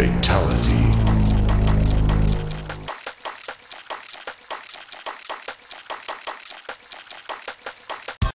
Fatality.